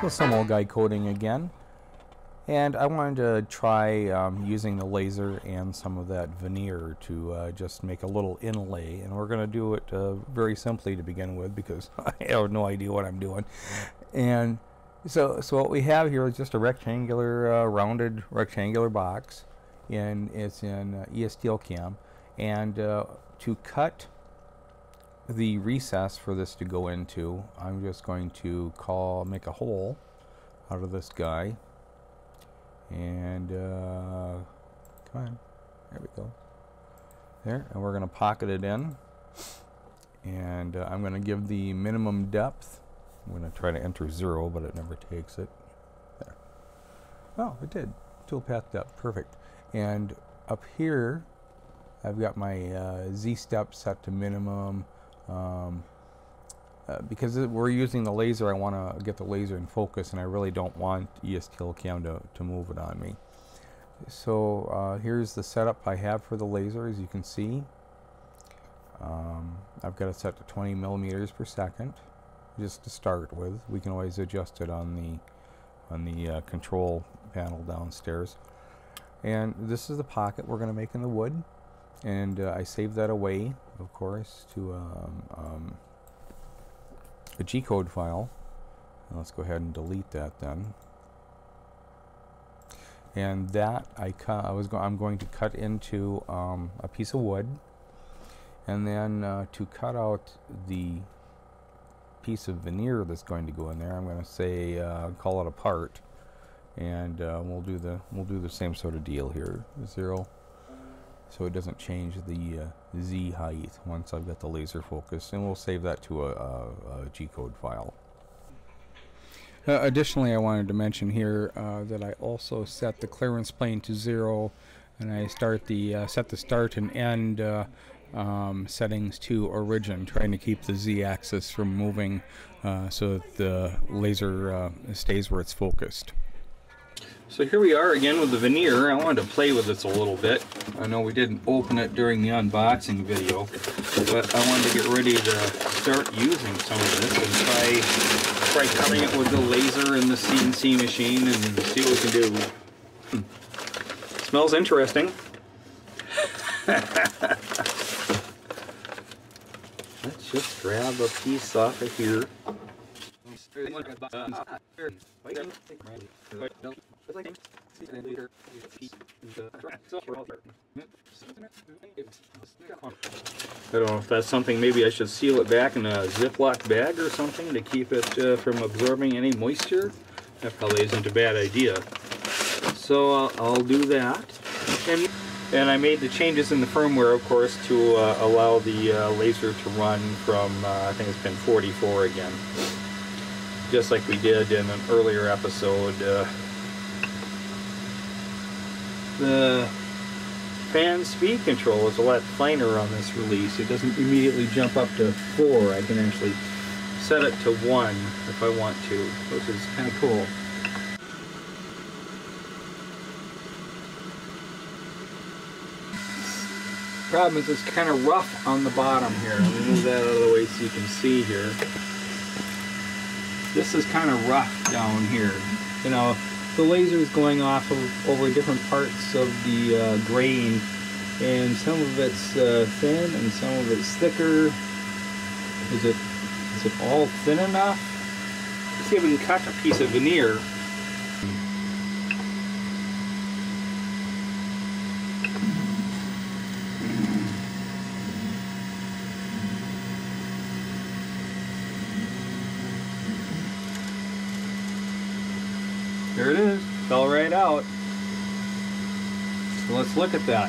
So Some Old Guy Coding again, and I wanted to try using the laser and some of that veneer to just make a little inlay, and we're going to do it very simply to begin with because I have no idea what I'm doing. And so what we have here is just a rectangular, rounded rectangular box, and it's in Estlcam, and to cut the recess for this to go into, I'm just going to make a hole out of this guy, and come on, there we go, there, and we're going to pocket it in, and I'm going to give the minimum depth. I'm going to try to enter 0, but it never takes it. There. Oh, it did. Toolpath depth, perfect. And up here, I've got my Z-step set to minimum. Because we're using the laser, I want to get the laser in focus, and I really don't want Estlcam to move it on me. So here's the setup I have for the laser, as you can see. I've got it set to 20 millimeters per second, just to start with. We can always adjust it on the control panel downstairs. And this is the pocket we're going to make in the wood. And I saved that away, of course, to a G-code file. And let's go ahead and delete that then. And that I'm going to cut into a piece of wood, and then to cut out the piece of veneer that's going to go in there, I'm going to say call it a part, and we'll do the same sort of deal here. 0. So it doesn't change the Z height once I've got the laser focus, and we'll save that to a G-code file. Additionally, I wanted to mention here that I also set the clearance plane to 0, and I set the start and end settings to origin, trying to keep the Z-axis from moving so that the laser stays where it's focused. So here we are again with the veneer. I wanted to play with this a little bit. I know we didn't open it during the unboxing video, but I wanted to get ready to start using some of this and try cutting it with the laser and the CNC machine and see what we can do. Smells interesting. Let's just grab a piece off of here. I don't know if that's something, maybe I should seal it back in a Ziploc bag or something to keep it from absorbing any moisture. That probably isn't a bad idea. So I'll do that. And I made the changes in the firmware, of course, to allow the laser to run from, I think it's pin 44 again. Just like we did in an earlier episode. The fan speed control is a lot finer on this release. It doesn't immediately jump up to 4. I can actually set it to 1 if I want to, which is kind of cool. Problem is it's kind of rough on the bottom here. Let me move that out of the way so you can see here. This is kind of rough down here. You know, the laser is going off of over different parts of the grain, and some of it's thin and some of it's thicker. Is it all thin enough? Let's see if we can cut a piece of veneer. There it is, fell right out. So let's look at that.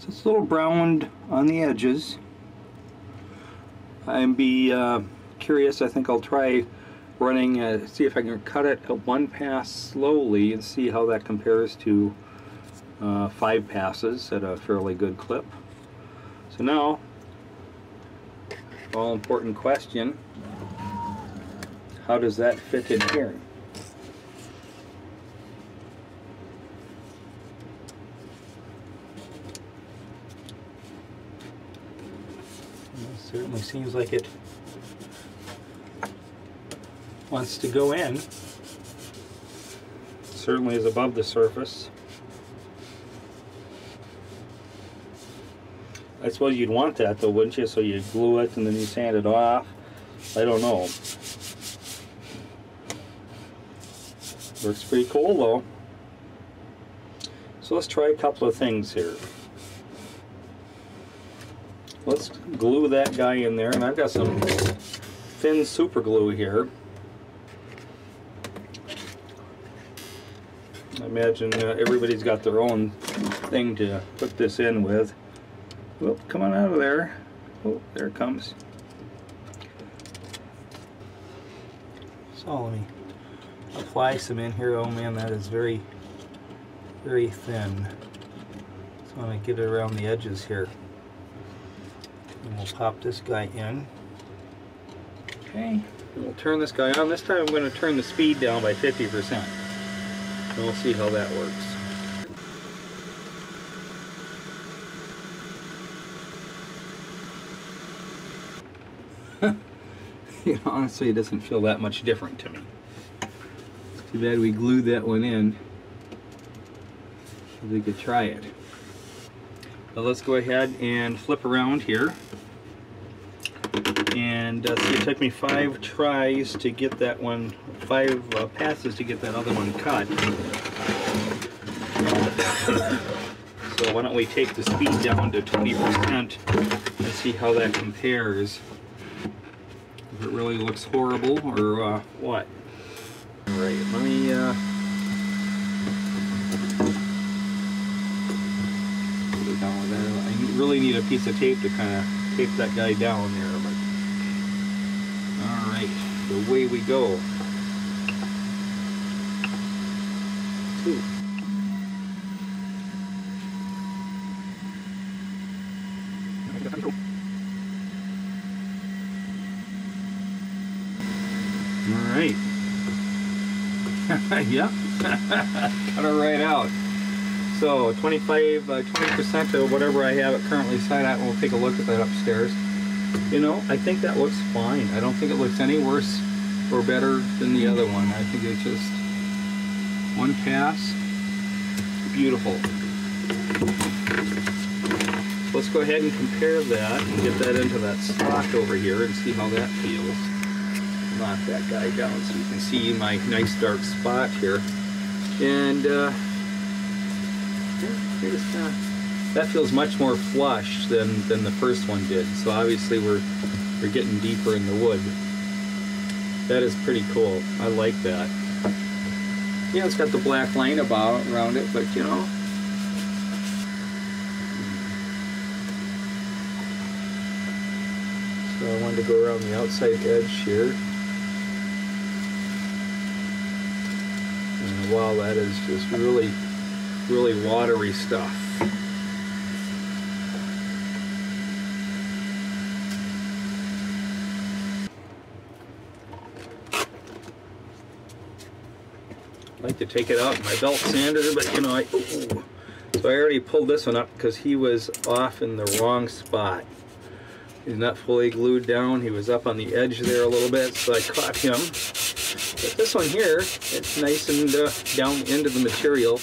So it's a little browned on the edges. I'd be curious, I think I'll try running, see if I can cut it at 1 pass slowly and see how that compares to 5 passes at a fairly good clip. So now, all important question, how does that fit in here? Certainly seems like it wants to go in. It certainly is above the surface. I suppose you'd want that though, wouldn't you? So you glue it and then you sand it off. I don't know. Looks pretty cool though. So let's try a couple of things here. Let's glue that guy in there, and I've got some thin super glue here. I imagine everybody's got their own thing to put this in with. Well, come on out of there. Oh, there it comes. So let me apply some in here. Oh man, that is very, very thin. So I'm going to get it around the edges here. And we'll pop this guy in. Okay, and we'll turn this guy on. This time I'm going to turn the speed down by 50%. And we'll see how that works. You know, honestly, it doesn't feel that much different to me. It's too bad we glued that one in. We could try it. But let's go ahead and flip around here. And see, it took me five tries to get that one, five passes to get that other one cut. So why don't we take the speed down to 20% and see how that compares. If it really looks horrible or what. All right, let me put it down with that. I really need a piece of tape to kind of tape that guy down there. But all right, the way we go. Two. Alright. Yep. Cut it right out. So 20% of whatever I have it currently set at, and we'll take a look at that upstairs. You know, I think that looks fine. I don't think it looks any worse or better than the other one. I think it's just one pass. Beautiful. Let's go ahead and compare that and get that into that slot over here and see how that feels. Knock that guy down so you can see my nice dark spot here, and that feels much more flush than the first one did. So obviously we're getting deeper in the wood. That is pretty cool. I like that. Yeah, it's got the black line about around it, but you know. So I wanted to go around the outside edge here. And wow, that is just really, really watery stuff. I'd like to take it out with my belt sander, but you know, so I already pulled this one up because he was off in the wrong spot. He's not fully glued down. He was up on the edge there a little bit, so I caught him. But this one here, it's nice and down into the material.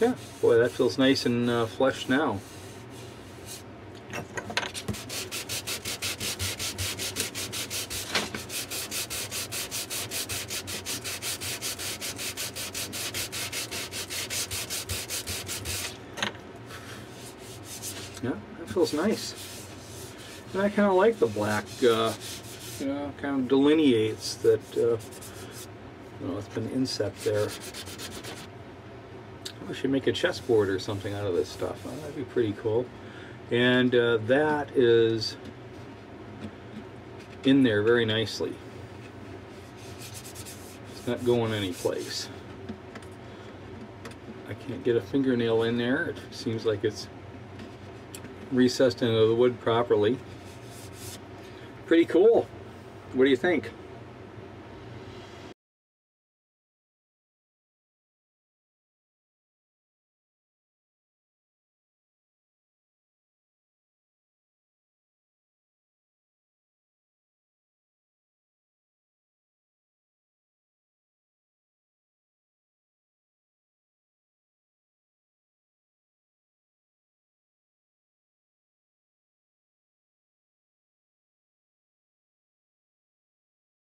Yeah, boy, that feels nice and flush now. Yeah, that feels nice. And I kind of like the black, you know, kind of delineates that, you know, it's been inset there. I should make a chessboard or something out of this stuff. Well, that'd be pretty cool. And that is in there very nicely. It's not going anyplace. I can't get a fingernail in there. It seems like it's recessed into the wood properly. Pretty cool. What do you think?